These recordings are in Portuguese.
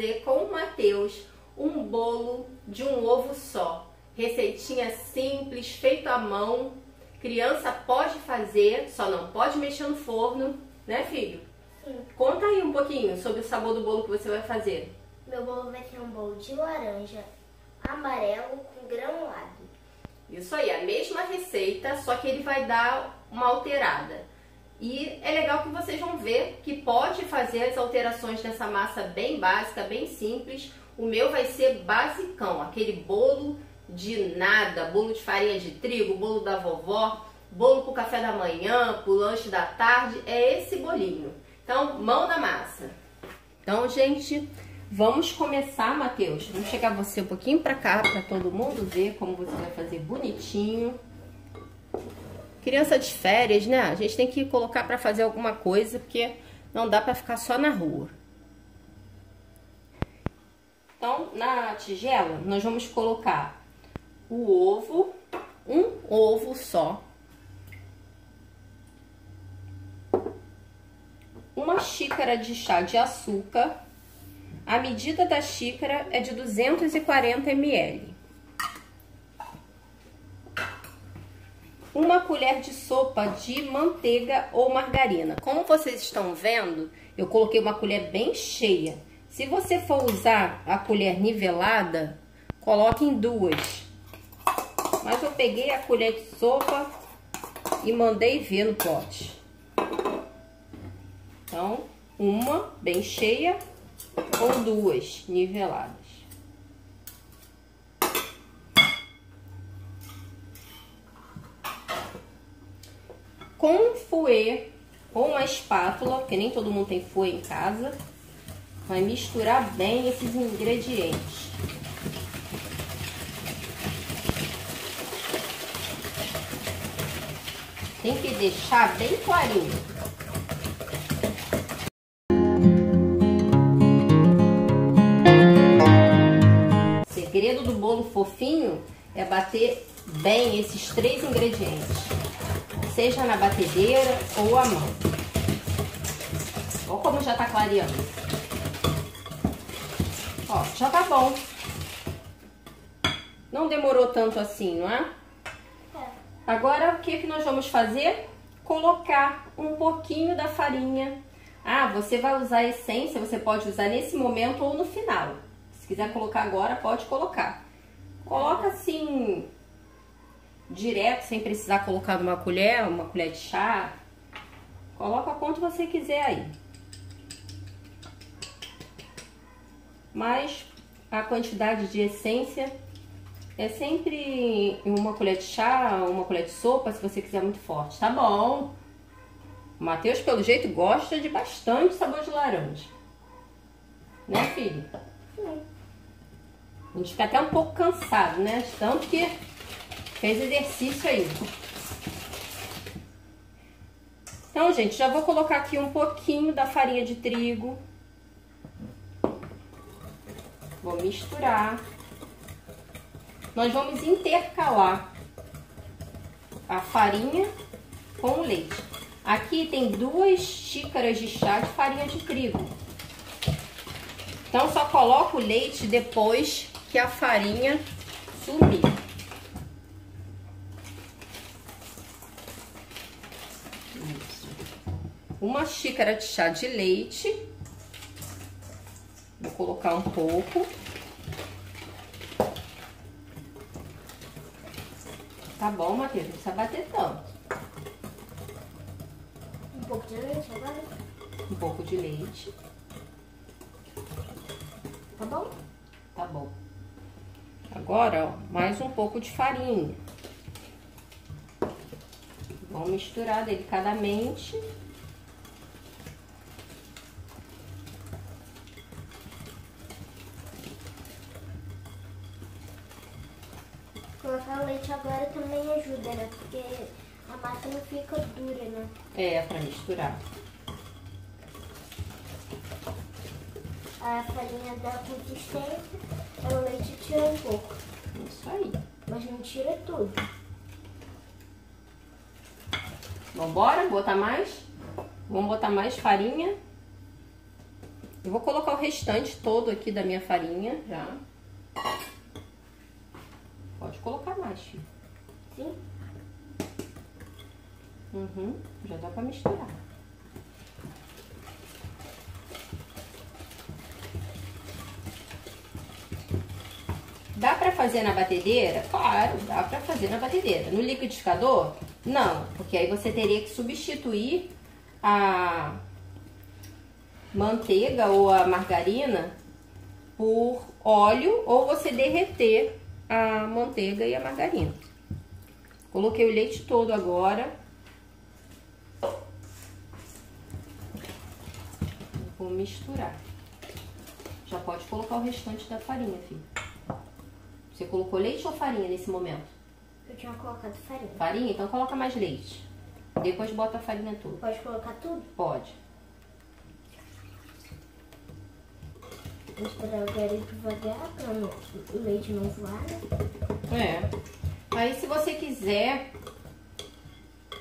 fazer com o Matheus um bolo de um ovo só. Receitinha simples, feito à mão. Criança pode fazer, só não pode mexer no forno, né, filho? Sim. Conta aí um pouquinho sobre o sabor do bolo que você vai fazer. Meu bolo vai ser um bolo de laranja, amarelo com granulado. Isso aí, a mesma receita, só que ele vai dar uma alterada. E é legal que vocês vão ver que pode fazer as alterações nessa massa bem básica, bem simples. O meu vai ser basicão, aquele bolo de nada, bolo de farinha de trigo, bolo da vovó, bolo pro café da manhã, pro lanche da tarde, é esse bolinho. Então, mão na massa. Então, gente, vamos começar, Matheus. Vamos chegar você um pouquinho pra cá, pra todo mundo ver como você vai fazer bonitinho. Criança de férias, né? A gente tem que colocar pra fazer alguma coisa, porque não dá pra ficar só na rua. Então, na tigela, nós vamos colocar o ovo, um ovo só, uma xícara de chá de açúcar, a medida da xícara é de 240 ml, uma colher de sopa de manteiga ou margarina. Como vocês estão vendo, eu coloquei uma colher bem cheia. Se você for usar a colher nivelada, coloque em duas. Mas eu peguei a colher de sopa e mandei ver no pote. Então, uma bem cheia ou duas niveladas. Com um fouet ou uma espátula, porque nem todo mundo tem fouet em casa, vai misturar bem esses ingredientes. Tem que deixar bem clarinho. O segredo do bolo fofinho é bater bem esses três ingredientes, seja na batedeira ou à mão. Olha como já tá clareando. Ó, já tá bom. Não demorou tanto assim, não é? Agora, o que que nós vamos fazer? Colocar um pouquinho da farinha. Ah, você vai usar a essência, você pode usar nesse momento ou no final. Se quiser colocar agora, pode colocar. Coloca assim, direto, sem precisar colocar numa colher, uma colher de chá. Coloca quanto você quiser aí. Mas a quantidade de essência é sempre uma colher de chá, uma colher de sopa, se você quiser muito forte, tá bom? O Matheus, pelo jeito, gosta de bastante sabor de laranja. Né, filho? Sim. A gente fica até um pouco cansado, né? Tanto que fez exercício aí. Então, gente, já vou colocar aqui um pouquinho da farinha de trigo. Vou misturar. Nós vamos intercalar a farinha com o leite. Aqui tem 2 xícaras de chá de farinha de trigo. Então, só coloca o leite depois que a farinha sumir. Isso. 1 xícara de chá de leite. Vou colocar um pouco. Tá bom, Matheus, não precisa bater tanto. Um pouco de leite agora? Um pouco de leite. Tá bom? Tá bom. Agora, ó, mais um pouco de farinha. Vamos misturar delicadamente. Colocar o leite agora também ajuda, né? Porque a massa não fica dura, né? É, pra misturar. A farinha dá consistência, o leite tira um pouco. Isso aí. Mas não tira tudo. Vambora? Botar mais? Vamos botar mais farinha. Eu vou colocar o restante todo aqui da minha farinha já. Pode colocar mais, filho. Sim. Uhum, já dá pra misturar. Dá pra fazer na batedeira? Claro, dá pra fazer na batedeira. No liquidificador? Não, porque aí você teria que substituir a manteiga ou a margarina por óleo, ou você derreter a manteiga e a margarina. Coloquei o leite todo agora. Vou misturar. Já pode colocar o restante da farinha, filho. Você colocou leite ou farinha nesse momento? Eu tinha colocado farinha. Farinha? Então coloca mais leite. Depois bota a farinha toda. Pode colocar tudo? Pode. Vou esperar o garoto devagar para o leite não voar, né? É. Aí se você quiser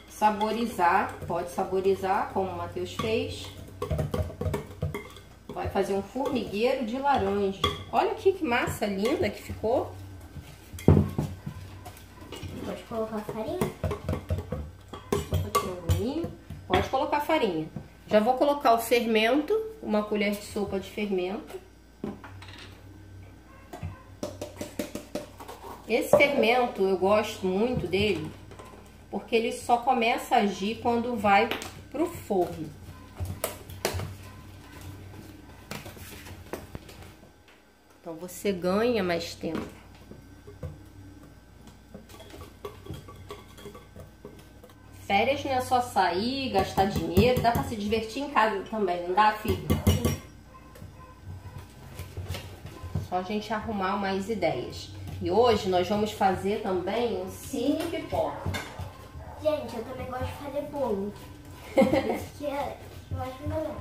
saborizar, pode saborizar, como o Matheus fez. Vai fazer um formigueiro de laranja. Olha aqui que massa linda que ficou. Pode colocar farinha. Pode colocar farinha. Já vou colocar o fermento, uma colher de sopa de fermento. Esse fermento eu gosto muito dele, porque ele só começa a agir quando vai pro forno. Então você ganha mais tempo. Férias não é só sair, gastar dinheiro, dá pra se divertir em casa também, não dá, filho? Só a gente arrumar mais ideias. E hoje nós vamos fazer também um cine pipoca. Gente, eu também gosto de fazer bolo. Isso que eu acho melhor.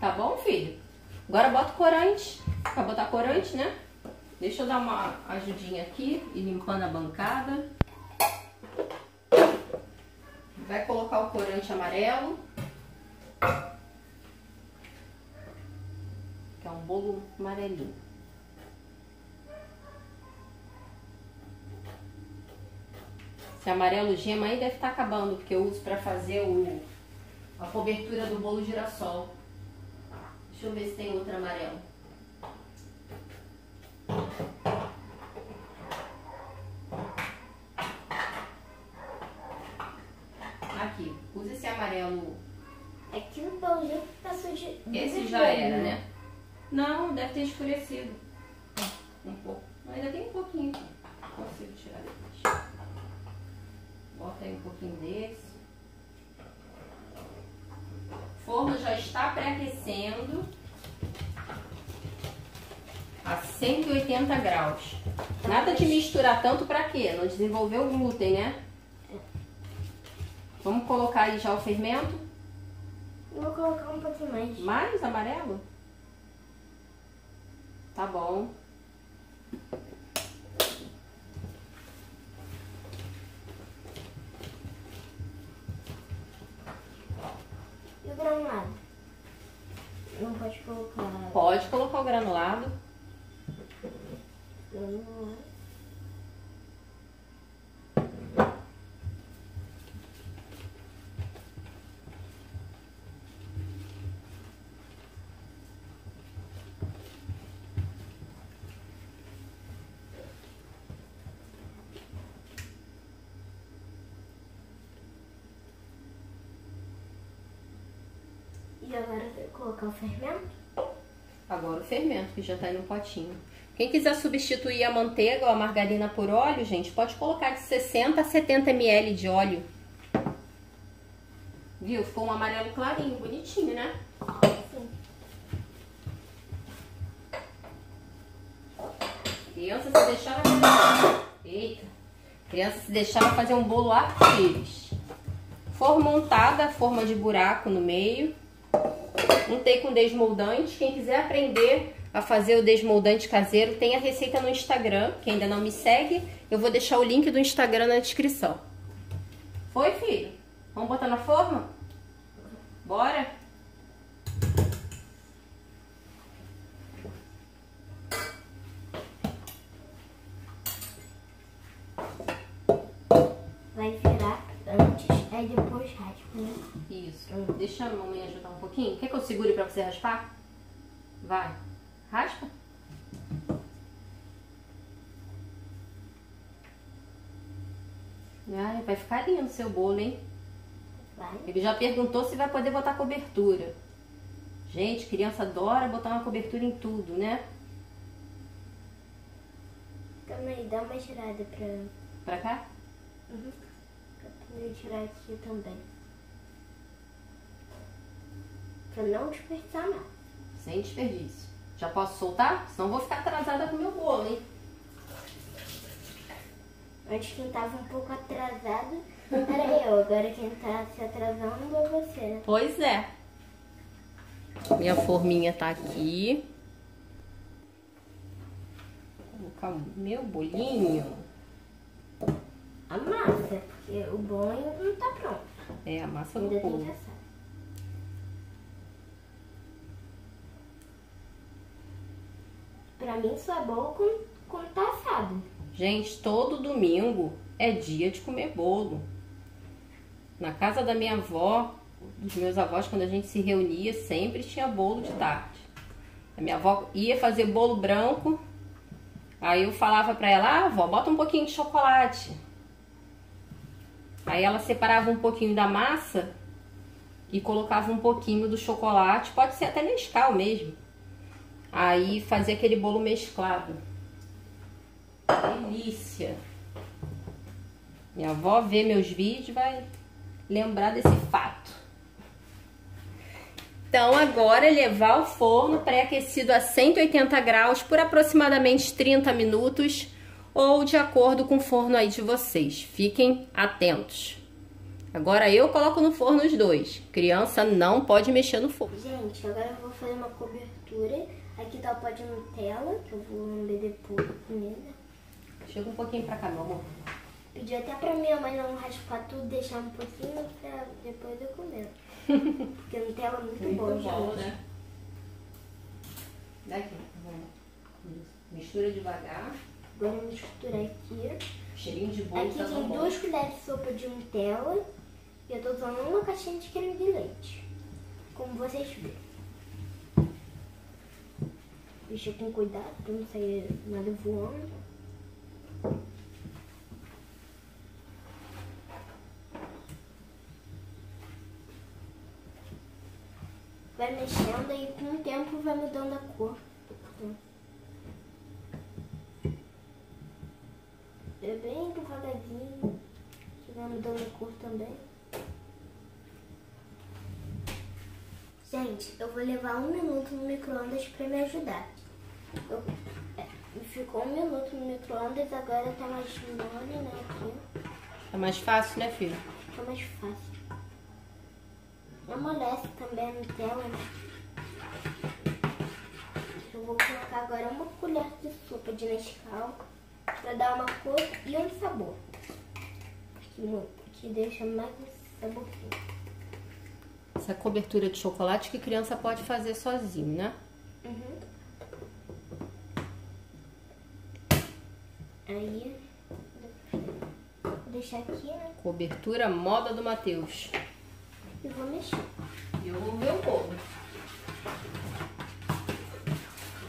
Tá bom, filho? Agora bota o corante. Pra botar corante, né? Deixa eu dar uma ajudinha aqui e limpando a bancada. Vai colocar o corante amarelo. É um bolo amarelinho. Esse amarelo gema aí deve estar acabando, porque eu uso para fazer a cobertura do bolo girassol. Deixa eu ver se tem outro amarelo. Aqui, usa esse amarelo. Aqui no bolo já tá sujo. Esse já era, né? Não, deve ter escurecido um pouco. Ainda tem um pouquinho aqui. Consigo tirar depois. Bota aí um pouquinho desse. O forno já está pré-aquecendo a 180 graus. Nada de misturar tanto para quê? Não desenvolver o glúten, né? Vamos colocar aí já o fermento? Vou colocar um pouquinho mais. Mais amarelo? Tá bom. E o granulado? Não pode colocar... Pode colocar o granulado. Granulado. E agora eu vou colocar o fermento? Agora o fermento, que já tá aí no potinho. Quem quiser substituir a manteiga ou a margarina por óleo, gente, pode colocar de 60 a 70 ml de óleo. Viu? Ficou um amarelo clarinho, bonitinho, né? Sim. Criança, se deixar... Eita! Criança, se deixar, vai fazer um bolo arco-íris. Forma untada, forma de buraco no meio. Untei com desmoldante. Quem quiser aprender a fazer o desmoldante caseiro, tem a receita no Instagram. Quem ainda não me segue, eu vou deixar o link do Instagram na descrição. Foi, filho? Vamos botar na forma? Bora? Vai virar antes, aí depois raspa, né? Isso. Deixa a mamãe ajudar um pouquinho. Quer que eu segure pra você raspar? Vai. Raspa. Ai, vai ficar lindo o seu bolo, hein? Vai. Ele já perguntou se vai poder botar cobertura. Gente, criança adora botar uma cobertura em tudo, né? Calma aí, dá uma girada pra cá? Uhum. Pra poder tirar aqui também. Pra não desperdiçar nada. Sem desperdício. Já posso soltar? Senão vou ficar atrasada com o meu bolo, hein? Antes quem tava um pouco atrasado era eu, agora quem tá se atrasando é você, né? Pois é. Minha forminha tá aqui. Vou colocar o meu bolinho. A massa, porque o bolinho não tá pronto. É, a massa não pôde. Pra mim só é bom quando tá assado. Gente, todo domingo é dia de comer bolo. Na casa da minha avó, dos meus avós, quando a gente se reunia, sempre tinha bolo de tarde. A minha avó ia fazer bolo branco, aí eu falava pra ela, ah, avó, bota um pouquinho de chocolate. Aí ela separava um pouquinho da massa e colocava um pouquinho do chocolate, pode ser até Nescau mesmo. Aí fazia aquele bolo mesclado. Delícia! Minha avó vê meus vídeos, vai lembrar desse fato. Então agora levar ao forno pré-aquecido a 180 graus por aproximadamente 30 minutos ou de acordo com o forno aí de vocês. Fiquem atentos. Agora eu coloco no forno os dois. Criança não pode mexer no forno. Gente, agora eu vou fazer uma cobertura. Aqui tá o pó de Nutella, que eu vou lamber depois comida. Chega um pouquinho pra cá, meu amor. Pedi até pra minha mãe não raspar tudo, deixar um pouquinho pra depois eu comer. Porque Nutella é muito bom, né? Daqui, vamos. Mistura devagar. Agora eu misturar aqui. Cheirinho de bolo. Aqui tá tem 2 colheres de sopa de Nutella. E eu tô usando 1 caixinha de creme de leite. Como vocês viram. Deixa com cuidado pra não sair nada voando. Vai mexendo e com o tempo vai mudando a cor. É bem devagarzinho que vai mudando a cor também. Gente, eu vou levar 1 minuto no micro-ondas pra me ajudar. Ficou 1 minuto no micro-ondas, agora tá mais mole, né, aqui. Tá mais fácil, né, filho? Tá mais fácil. Amolece também a Nutella, né? Eu vou colocar agora 1 colher de sopa de Nescau pra dar uma cor e um sabor. Que deixa mais saborzinho. Essa cobertura de chocolate que criança pode fazer sozinha, né? Uhum. Aí, vou deixar aqui, né? Cobertura moda do Matheus. Eu vou mexer. E eu vou ver o bolo.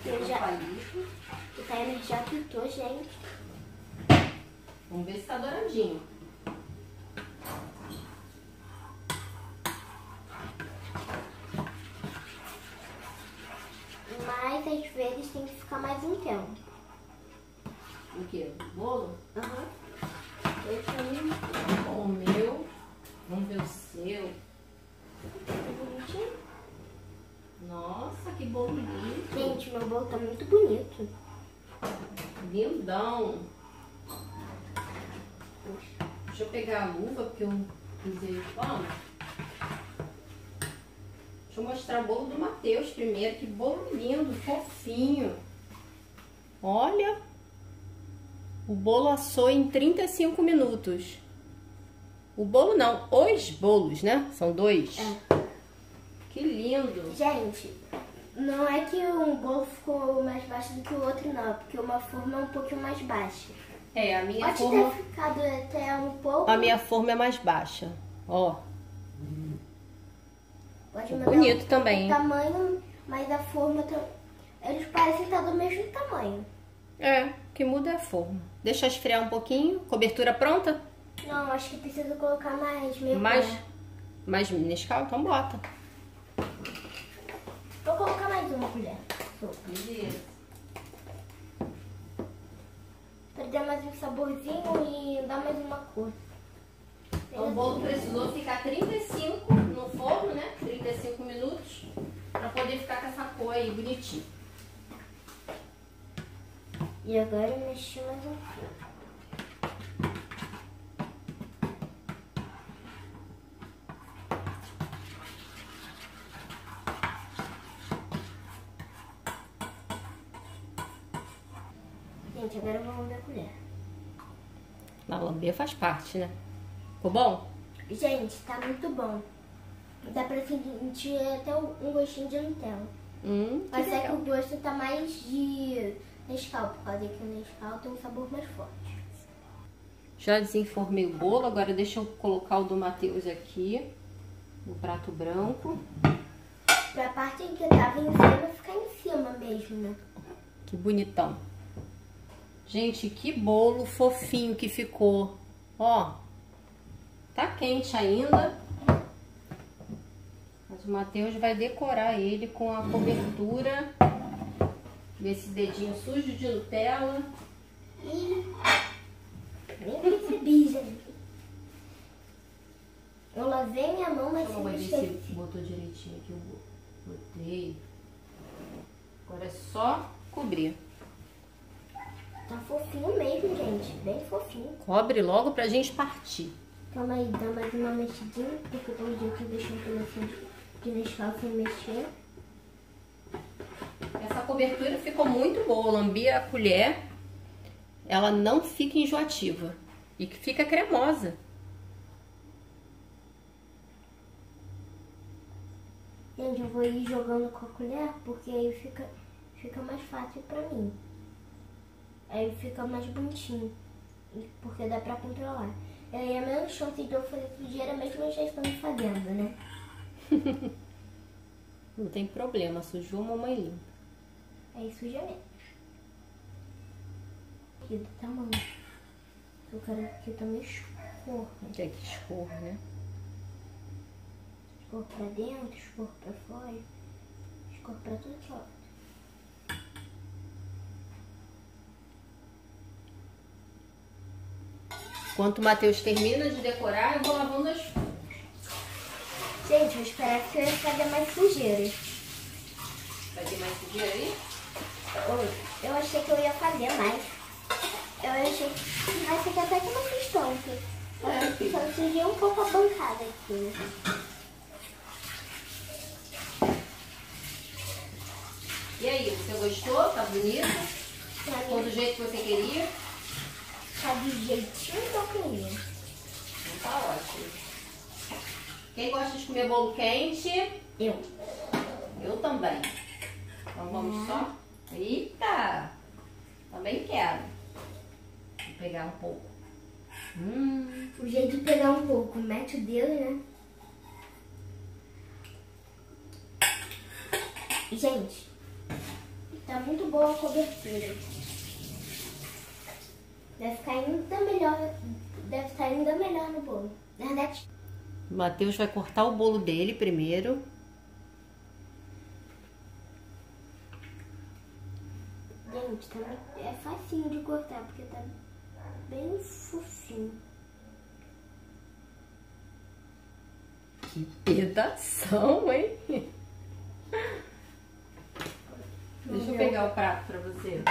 Eu já... O timer já pintou, gente. Vamos ver se tá douradinho. Mas, às vezes, tem que ficar mais um tempo. O que? Bolo? Aham. Uhum. O meu. Vamos ver o seu. Nossa, que bolo bonito. Gente, meu bolo tá muito bonito. Lindão. Deixa eu pegar a luva, porque eu usei o pano. Deixa eu mostrar o bolo do Matheus primeiro. Que bolo lindo, fofinho. Olha. O bolo assou em 35 minutos. O bolo não, os bolos, né? São 2. É. Que lindo! Gente, não é que um bolo ficou mais baixo do que o outro, não. Porque uma forma é um pouquinho mais baixa. É, a minha forma... Pode ter ficado até um pouco... A minha forma é mais baixa, ó. Pode mandar bonito um, também, hein? Tamanho, mas a forma... Eles parecem estar do mesmo tamanho. É, o que muda é a forma. Deixa esfriar um pouquinho. Cobertura pronta? Não, acho que precisa colocar mais. Mais Nescau? Então bota. Vou colocar mais uma colher. Beleza. Pra dar mais um saborzinho e dar mais uma cor. Então, o bolo precisou ficar 35 no forno, né? 35 minutos. Pra poder ficar com essa cor aí, bonitinho. E agora eu mexi mais um pouco. Gente, agora eu vou lamber a colher. Não, lamber faz parte, né? Ficou bom? Gente, tá muito bom. Dá pra sentir até um gostinho de Nutella. Mas é que o gosto tá mais de Nescau, por causa que o Nescau tem um sabor mais forte. Já desenformei o bolo, agora deixa eu colocar o do Matheus aqui, no prato branco. Pra parte em que tava em cima, ficar em cima mesmo, né? Que bonitão. Gente, que bolo fofinho que ficou. Ó, tá quente ainda. Mas o Matheus vai decorar ele com a cobertura desse dedinho sujo de Nutella. E nem percebi, gente. Eu lavei minha mão, mas não vai ver se botou direitinho aqui. Eu botei. Agora é só cobrir. Tá fofinho mesmo, gente. Bem fofinho. Cobre logo pra gente partir. Calma aí, dá mais uma mexidinha, porque todo dia que eu deixo um pedacinho de Nescau sem mexer. Essa cobertura ficou muito boa. Lambi a colher, ela não fica enjoativa e fica cremosa. Gente, eu vou ir jogando com a colher, porque aí fica mais fácil pra mim. Aí fica mais bonitinho, porque dá pra controlar. E aí a menos chance de eu fazer sujeira, mesmo eu já estando fazendo, né? Não tem problema, sujou, mamãe limpa. Aí suja mesmo. Aqui do tamanho. Eu quero que também escorra. Quer que escorra, né? Escorra pra dentro, escorra pra fora, escorra pra tudo que lado. Enquanto o Matheus termina de decorar, eu vou lavando as formas. Gente, vou esperar que eu fazer mais sujeira. Fazer mais sujeira aí? Eu achei que eu ia fazer mais. Eu achei que... Mas fica até que não fiz tanto. Só sujei um pouco a bancada aqui. E aí, você gostou? Tá bonita? Ficou do jeito que você queria? Tá do jeitinho que eu queria. Então tá ótimo. Quem gosta de comer bolo quente? Eu. Eu também. Então vamos só. Eita! Também quero. Vou pegar um pouco. O jeito de pegar um pouco. Mete o dedo, né? Gente, tá muito boa a cobertura. Deve ficar ainda melhor no bolo. Na verdade, o Matheus vai cortar o bolo dele primeiro. Gente, tá, é facinho de cortar, porque tá bem fofinho. Que pedação, hein? Deixa eu pegar o prato pra você.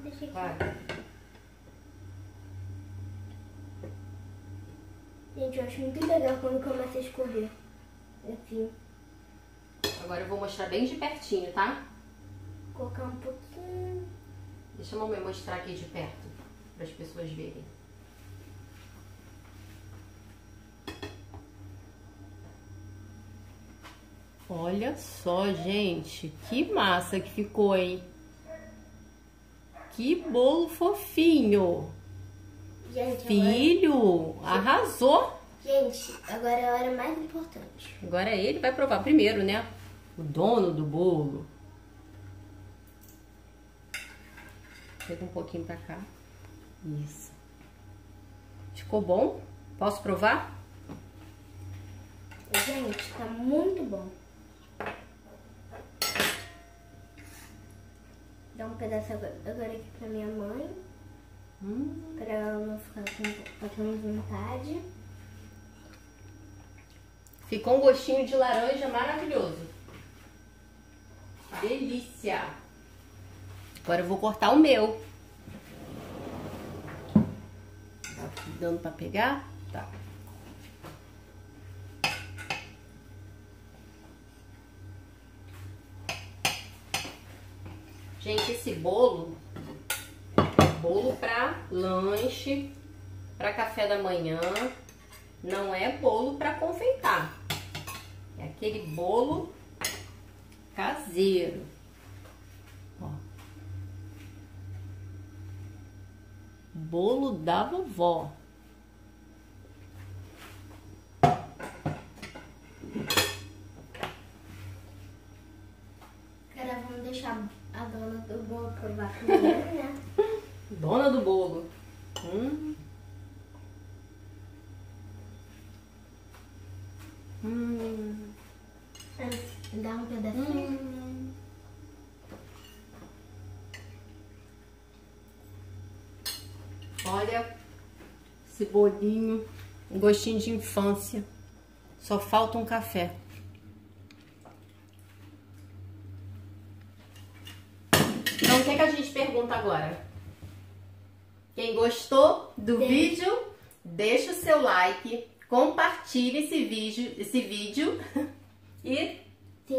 Deixa aqui. Gente, eu acho muito legal quando começa a escorrer. Assim. Agora eu vou mostrar bem de pertinho, tá? Vou colocar um pouquinho. Deixa a mamãe mostrar aqui de perto, para as pessoas verem. Olha só, gente, que massa que ficou, hein? Que bolo fofinho. Gente, filho, agora... arrasou. Gente, agora é a hora mais importante. Agora ele vai provar primeiro, né? O dono do bolo. Pega um pouquinho pra cá. Isso. Ficou bom? Posso provar? Gente, tá muito bom. Dá um pedaço agora aqui pra minha mãe. Pra ela não ficar com vontade. Ficou um gostinho de laranja maravilhoso. Delícia! Agora eu vou cortar o meu. Tá dando pra pegar? Tá. Gente, esse bolo é bolo pra lanche, pra café da manhã, não é bolo pra confeitar. É aquele bolo caseiro. Ó. Bolo da vovó. Cara, vamos deixar a dona do bolo provar primeiro, né? Dona do bolo. Dá um pedacinho. Olha esse bolinho, um gostinho de infância. Só falta um café. Então, o que é que a gente pergunta agora? Quem gostou do vídeo, deixa o seu like, compartilhe esse vídeo e se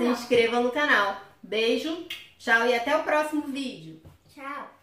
inscreva no canal. Beijo, tchau e até o próximo vídeo. Tchau.